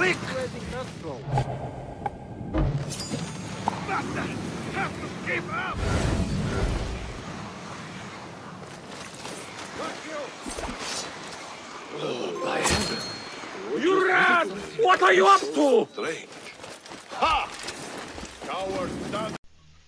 Click! Bastard! Have to give up! Oh, my heaven. You rat! What are you up to? Ha!